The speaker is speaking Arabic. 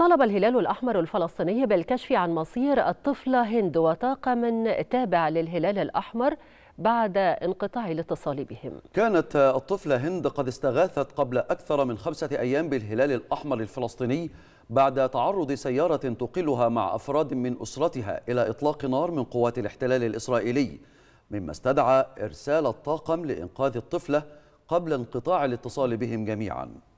طلب الهلال الأحمر الفلسطيني بالكشف عن مصير الطفلة هند وطاقم تابع للهلال الأحمر بعد انقطاع الاتصال بهم. كانت الطفلة هند قد استغاثت قبل أكثر من 5 أيام بالهلال الأحمر الفلسطيني بعد تعرض سيارة تقلها مع أفراد من أسرتها إلى إطلاق نار من قوات الاحتلال الإسرائيلي، مما استدعى إرسال الطاقم لإنقاذ الطفلة قبل انقطاع الاتصال بهم جميعا.